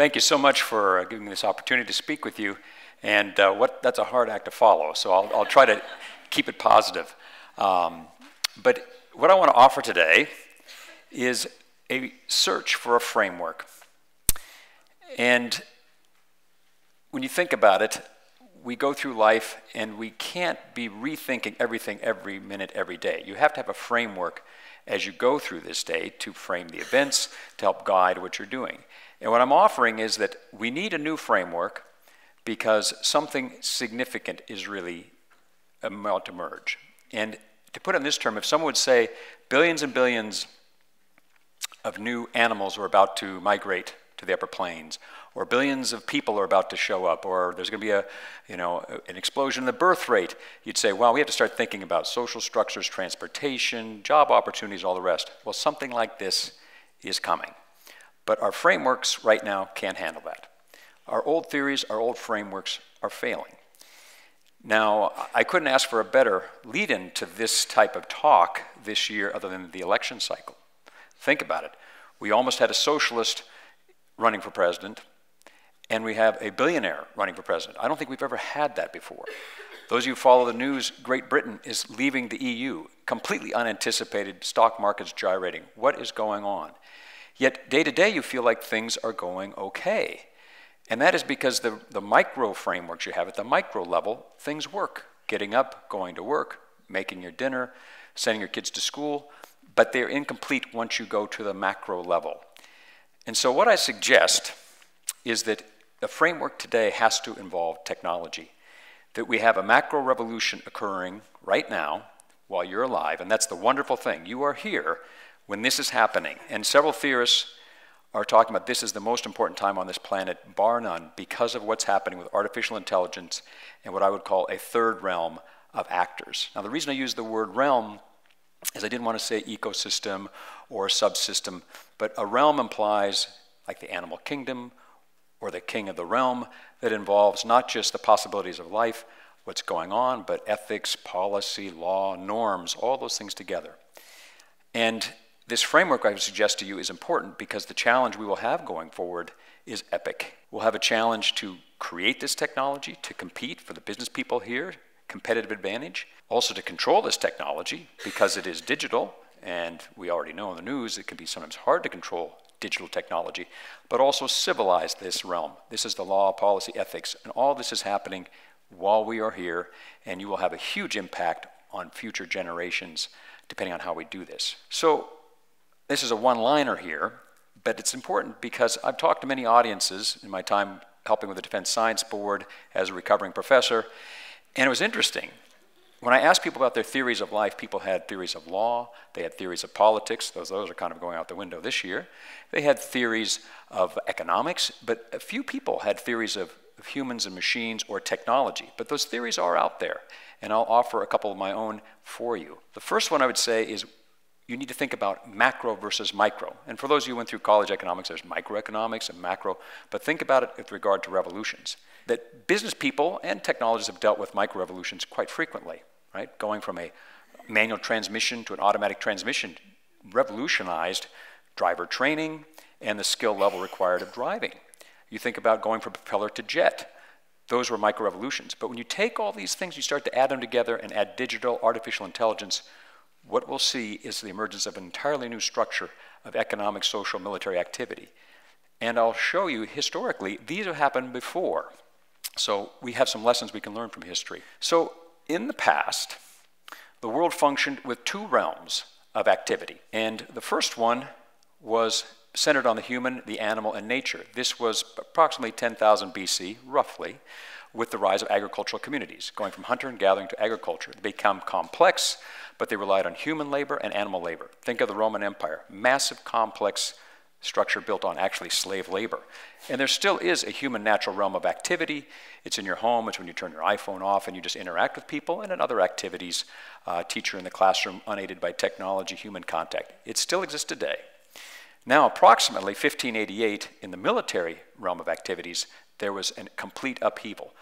thank you so much for giving me this opportunity to speak with you. And that's a hard act to follow, so I'll try to keep it positive. But what I want to offer today is a search for a framework. And when you think about it, we go through life and we can't be rethinking everything every minute, every day. You have to have a framework as you go through this day to frame the events, to help guide what you're doing. And what I'm offering is that we need a new framework because something significant is really about to emerge. And to put it in this term, if someone would say billions and billions of new animals are about to migrate to the upper plains, or billions of people are about to show up, or there's going to be a, you know, an explosion in the birth rate, you'd say, well, we have to start thinking about social structures, transportation, job opportunities, all the rest. Well, something like this is coming. But our frameworks right now can't handle that. Our old theories, our old frameworks are failing. Now, I couldn't ask for a better lead-in to this type of talk this year other than the election cycle. Think about it. We almost had a socialist running for president, and we have a billionaire running for president. I don't think we've ever had that before. Those of you who follow the news, Great Britain is leaving the EU, completely unanticipated, stock markets gyrating. What is going on? Yet day to day you feel like things are going okay. And that is because the micro frameworks you have at the micro level, things work. Getting up, going to work, making your dinner, sending your kids to school, but they're incomplete once you go to the macro level. And so what I suggest is that the framework today has to involve technology, that we have a macro revolution occurring right now while you're alive, and that's the wonderful thing. You are here when this is happening, and several theorists are talking about this is the most important time on this planet, bar none, because of what's happening with artificial intelligence and what I would call a third realm of actors. Now, the reason I use the word realm is I didn't want to say ecosystem or subsystem, but a realm implies like the animal kingdom or the king of the realm that involves not just the possibilities of life, what's going on, but ethics, policy, law, norms, all those things together. And this framework I would suggest to you is important because the challenge we will have going forward is epic. We'll have a challenge to create this technology, to compete for the business people here, competitive advantage, also to control this technology because it is digital, and we already know in the news it can be sometimes hard to control digital technology, but also civilize this realm. This is the law, policy, ethics, and all this is happening while we are here, and you will have a huge impact on future generations depending on how we do this. So this is a one-liner here, but it's important because I've talked to many audiences in my time helping with the Defense Science Board as a recovering professor, and it was interesting. When I asked people about their theories of life, people had theories of law, they had theories of politics, those are kind of going out the window this year. They had theories of economics, but a few people had theories of humans and machines or technology, but those theories are out there, and I'll offer a couple of my own for you. The first one I would say is you need to think about macro versus micro, and for those of you who went through college economics, there's microeconomics and macro, but think about it with regard to revolutions. That business people and technologists have dealt with micro revolutions quite frequently, right? Going from a manual transmission to an automatic transmission revolutionized driver training and the skill level required of driving. You think about going from propeller to jet. Those were micro revolutions. But when you take all these things, you start to add them together and add digital, artificial intelligence, what we'll see is the emergence of an entirely new structure of economic, social, military activity. And I'll show you historically, these have happened before. So we have some lessons we can learn from history. So in the past, the world functioned with two realms of activity. And the first one was centered on the human, the animal, and nature. This was approximately 10,000 BC, roughly, with the rise of agricultural communities, going from hunter and gathering to agriculture. They became complex, but they relied on human labor and animal labor. Think of the Roman Empire, massive complex structure built on actually slave labor. And there still is a human natural realm of activity. It's in your home, it's when you turn your iPhone off and you just interact with people, and in other activities, teacher in the classroom, unaided by technology, human contact. It still exists today. Now, approximately 1588, in the military realm of activities, there was a complete upheaval.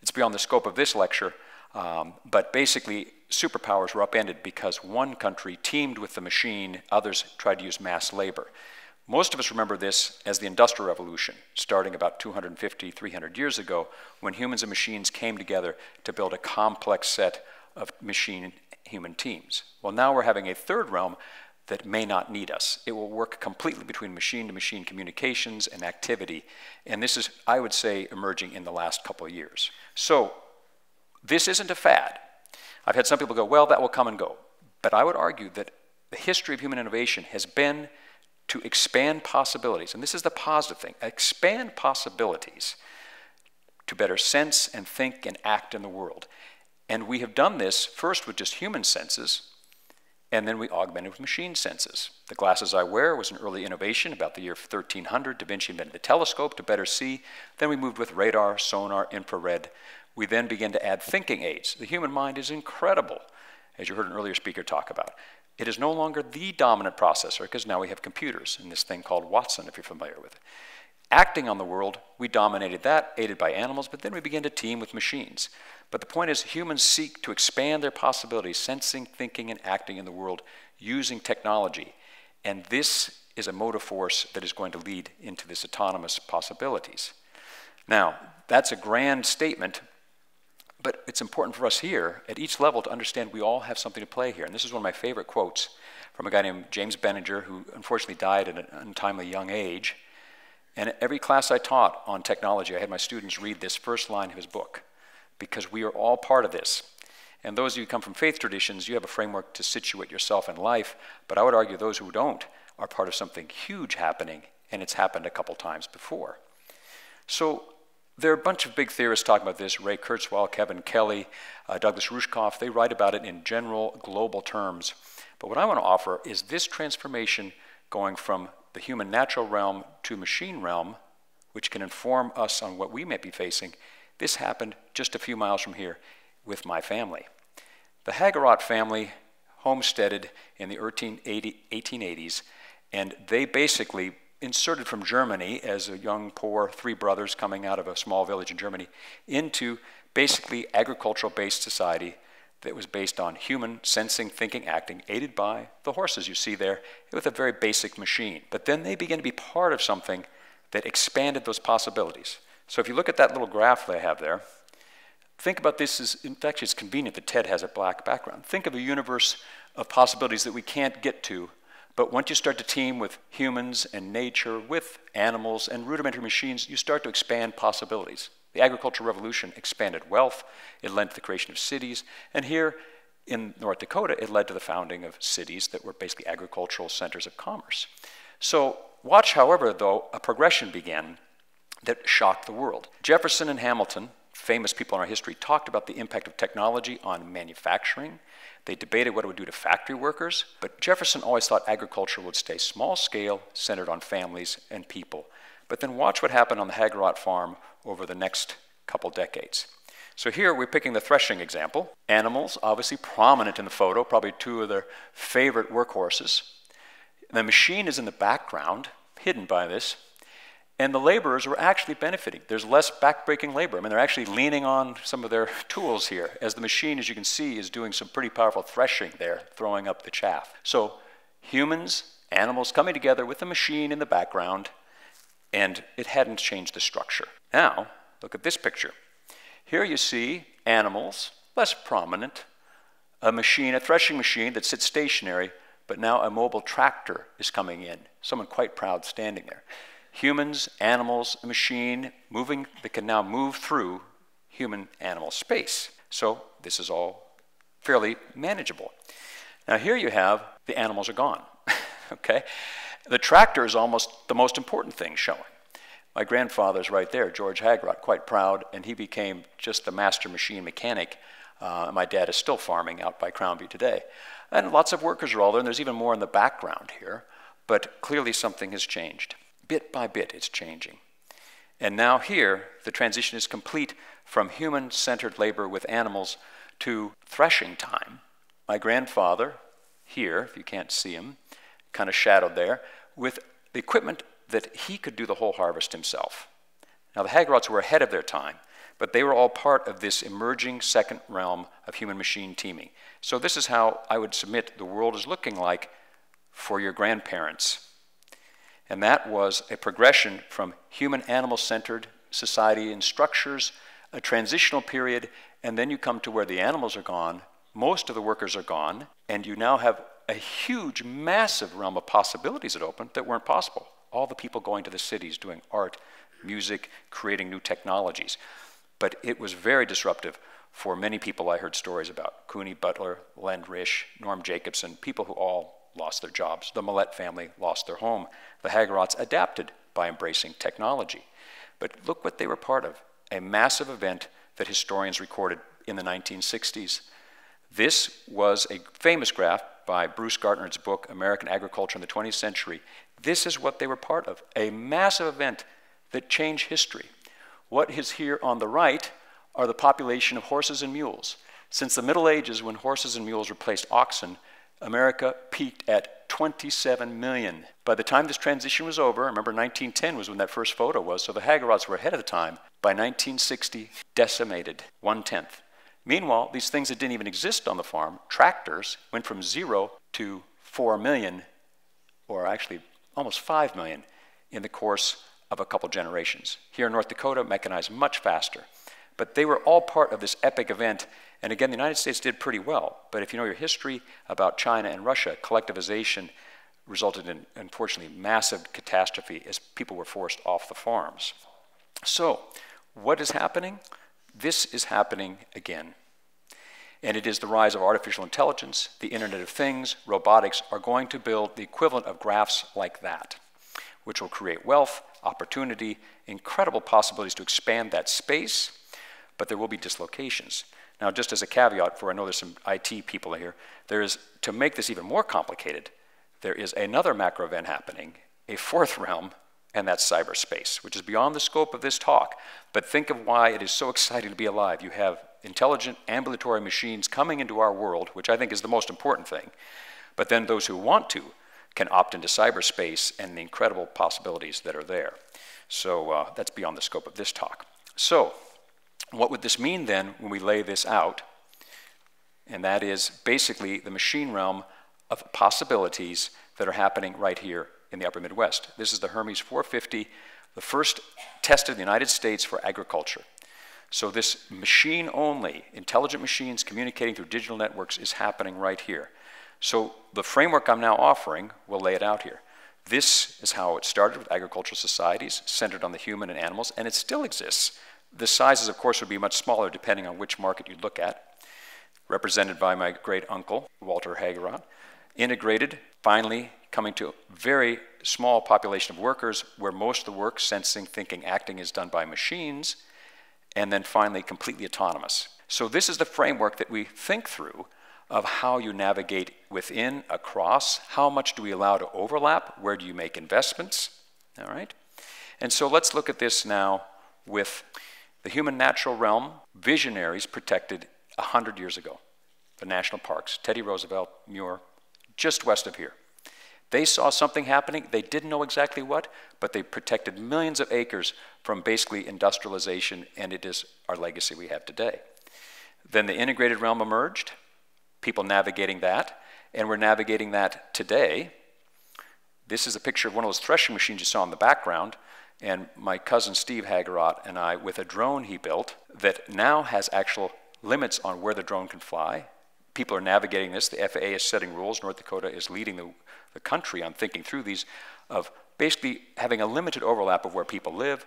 It's beyond the scope of this lecture, but basically, superpowers were upended because one country teamed with the machine, others tried to use mass labor. Most of us remember this as the Industrial Revolution, starting about 250, 300 years ago, when humans and machines came together to build a complex set of machine-human teams. Well, now we're having a third realm that may not need us. It will work completely between machine-to-machine communications and activity, and this is, I would say, emerging in the last couple of years. So this isn't a fad. I've had some people go, well, that will come and go, but I would argue that the history of human innovation has been to expand possibilities. And this is the positive thing. Expand possibilities to better sense and think and act in the world. And we have done this first with just human senses, and then we augmented with machine senses. The glasses I wear was an early innovation about the year 1300. Da Vinci invented the telescope to better see. Then we moved with radar, sonar, infrared. We then began to add thinking aids. The human mind is incredible, as you heard an earlier speaker talk about. It is no longer the dominant processor, because now we have computers and this thing called Watson, if you're familiar with it. Acting on the world, we dominated that, aided by animals, but then we began to team with machines. But the point is, humans seek to expand their possibilities, sensing, thinking, and acting in the world using technology. And this is a motive force that is going to lead into this autonomous possibilities. Now, that's a grand statement, but it's important for us here at each level to understand we all have something to play here. And this is one of my favorite quotes from a guy named James Beniger, who unfortunately died at an untimely young age. And every class I taught on technology, I had my students read this first line of his book, because we are all part of this. And those of you who come from faith traditions, you have a framework to situate yourself in life, but I would argue those who don't are part of something huge happening, and it's happened a couple times before. So there are a bunch of big theorists talking about this. Ray Kurzweil, Kevin Kelly, Douglas Rushkoff, they write about it in general, global terms. But what I want to offer is this transformation going from the human natural realm to machine realm, which can inform us on what we may be facing. This happened just a few miles from here with my family. The Hagerott family homesteaded in the 1880s, and they basically inserted from Germany as a young, poor, three brothers coming out of a small village in Germany into basically agricultural-based society that was based on human sensing, thinking, acting, aided by the horses you see there with a very basic machine. But then they began to be part of something that expanded those possibilities. So if you look at that little graph that I have there, think about this as, in fact, it's convenient that Ted has a black background. Think of a universe of possibilities that we can't get to. But once you start to team with humans and nature, with animals and rudimentary machines, you start to expand possibilities. The agricultural revolution expanded wealth, it led to the creation of cities, and here in North Dakota, it led to the founding of cities that were basically agricultural centers of commerce. So watch, however, though, a progression began that shocked the world. Jefferson and Hamilton, famous people in our history, talked about the impact of technology on manufacturing. They debated what it would do to factory workers, but Jefferson always thought agriculture would stay small scale, centered on families and people. But then watch what happened on the Hagerott farm over the next couple decades. So here we're picking the threshing example. Animals, obviously prominent in the photo, probably two of their favorite workhorses. The machine is in the background, hidden by this. And the laborers were actually benefiting. There's less backbreaking labor. I mean, they're actually leaning on some of their tools here, as the machine, as you can see, is doing some pretty powerful threshing there, throwing up the chaff. So humans, animals coming together with the machine in the background, and it hadn't changed the structure. Now, look at this picture. Here you see animals, less prominent, a machine, a threshing machine that sits stationary, but now a mobile tractor is coming in, someone quite proud standing there. Humans, animals, a machine moving that can now move through human-animal space. So this is all fairly manageable. Now here you have the animals are gone, okay? The tractor is almost the most important thing showing. My grandfather's right there, George Hagerott, quite proud, and he became just a master machine mechanic. My dad is still farming out by Crownview today. And lots of workers are all there, and there's even more in the background here, but clearly something has changed. Bit by bit, it's changing. And now here, the transition is complete from human-centered labor with animals to threshing time. My grandfather, here, if you can't see him, kind of shadowed there, with the equipment that he could do the whole harvest himself. Now, the Hagerotts were ahead of their time, but they were all part of this emerging second realm of human-machine teaming. So this is how I would submit the world is looking like for your grandparents. And that was a progression from human-animal-centered society and structures, a transitional period, and then you come to where the animals are gone, most of the workers are gone, and you now have a huge, massive realm of possibilities that opened that weren't possible. All the people going to the cities, doing art, music, creating new technologies. But it was very disruptive for many people I heard stories about. Cooney Butler, Len Risch, Norm Jacobson, people who all lost their jobs. The Millett family lost their home. The Hagerotts adapted by embracing technology. But look what they were part of, a massive event that historians recorded in the 1960s. This was a famous graph by Bruce Gartner's book, American Agriculture in the 20th Century. This is what they were part of, a massive event that changed history. What is here on the right are the population of horses and mules. Since the Middle Ages, when horses and mules replaced oxen, America peaked at 27 million. By the time this transition was over, remember 1910 was when that first photo was, so the Hagerotts were ahead of the time. By 1960, decimated, 1/10. Meanwhile, these things that didn't even exist on the farm, tractors, went from 0 to 4 million, or actually almost 5 million, in the course of a couple generations. Here in North Dakota, mechanized much faster. But they were all part of this epic event. And again, the United States did pretty well. But if you know your history about China and Russia, collectivization resulted in, unfortunately, massive catastrophe as people were forced off the farms. So what is happening? This is happening again. And it is the rise of artificial intelligence, the Internet of Things, robotics are going to build the equivalent of graphs like that, which will create wealth, opportunity, incredible possibilities to expand that space. But there will be dislocations. Now, just as a caveat, for I know there's some IT people here, there is, to make this even more complicated, there is another macro event happening, a fourth realm, and that's cyberspace, which is beyond the scope of this talk. But think of why it is so exciting to be alive. You have intelligent ambulatory machines coming into our world, which I think is the most important thing. But then those who want to can opt into cyberspace and the incredible possibilities that are there. So that's beyond the scope of this talk. So what would this mean then when we lay this out? And that is basically the machine realm of possibilities that are happening right here in the upper Midwest. This is the Hermes 450, the first tested in the United States for agriculture. So this machine-only, intelligent machines communicating through digital networks is happening right here. So the framework I'm now offering will lay it out here. This is how it started with agricultural societies centered on the human and animals, and it still exists. The sizes, of course, would be much smaller depending on which market you look at, represented by my great uncle, Walter Hagerott, integrated, finally coming to a very small population of workers where most of the work, sensing, thinking, acting is done by machines, and then finally completely autonomous. So this is the framework that we think through of how you navigate within, across, how much do we allow to overlap, where do you make investments, all right? And so let's look at this now with the human natural realm, visionaries protected 100 years ago. The national parks, Teddy Roosevelt, Muir, just west of here. They saw something happening. They didn't know exactly what, but they protected millions of acres from basically industrialization, and it is our legacy we have today. Then the integrated realm emerged, people navigating that, and we're navigating that today. This is a picture of one of those threshing machines you saw in the background. And my cousin Steve Hagerott and I, with a drone he built that now has actual limits on where the drone can fly. People are navigating this. The FAA is setting rules. North Dakota is leading the country on thinking through these of basically having a limited overlap of where people live,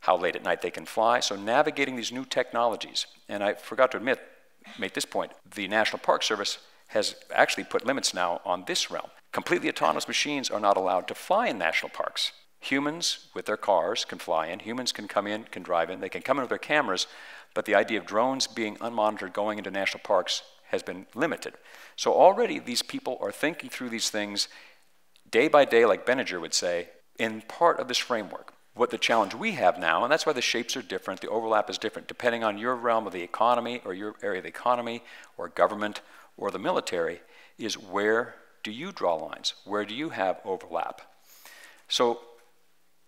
how late at night they can fly. So navigating these new technologies. And I forgot to make this point, the National Park Service has actually put limits now on this realm. Completely autonomous machines are not allowed to fly in national parks. Humans with their cars can fly in, humans can come in, can drive in, they can come in with their cameras, but the idea of drones being unmonitored going into national parks has been limited. So already these people are thinking through these things day by day, like Beniger would say, in part of this framework. What the challenge we have now, and that's why the shapes are different, the overlap is different, depending on your realm of the economy or your area of the economy or government or the military, is where do you draw lines? Where do you have overlap? So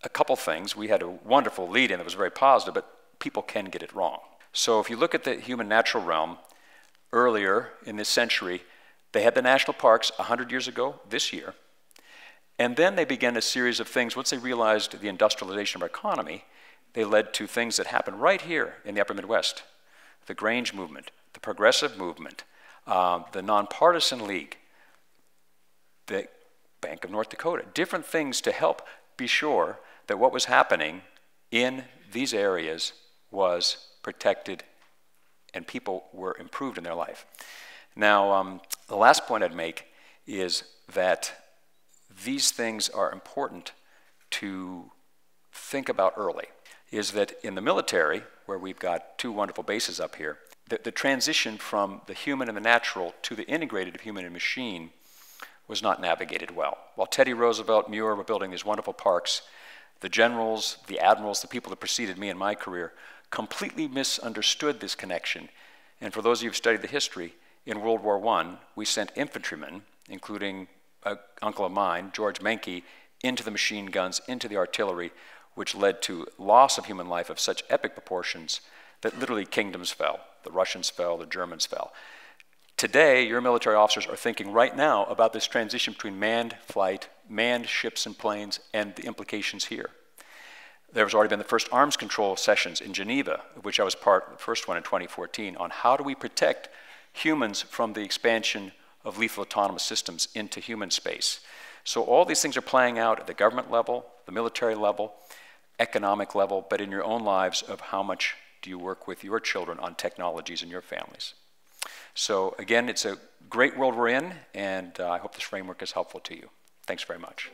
a couple things. We had a wonderful lead-in that was very positive, but people can get it wrong. So if you look at the human natural realm, earlier in this century, they had the national parks 100 years ago this year, And then they began a series of things. Once they realized the industrialization of our economy, they led to things that happened right here in the upper Midwest. The Grange movement, the progressive movement, the Nonpartisan League, the Bank of North Dakota, different things to help be sure that what was happening in these areas was protected and people were improved in their life. Now, the last point I'd make is that these things are important to think about early, is that in the military, where we've got two wonderful bases up here, the transition from the human and the natural to the integrated of human and machine was not navigated well. While Teddy Roosevelt, Muir were building these wonderful parks, the generals, the admirals, the people that preceded me in my career completely misunderstood this connection. And for those of you who've studied the history, in World War I, we sent infantrymen, including an uncle of mine, George Menke, into the machine guns, into the artillery, which led to loss of human life of such epic proportions that literally kingdoms fell. The Russians fell, the Germans fell. Today, your military officers are thinking right now about this transition between manned flight, manned ships and planes, and the implications here. There's already been the first arms control sessions in Geneva, of which I was part of the first one in 2014, on how do we protect humans from the expansion of lethal autonomous systems into human space. So all these things are playing out at the government level, the military level, economic level, but in your own lives of how much do you work with your children on technologies in your families. So again, it's a great world we're in, and I hope this framework is helpful to you. Thanks very much.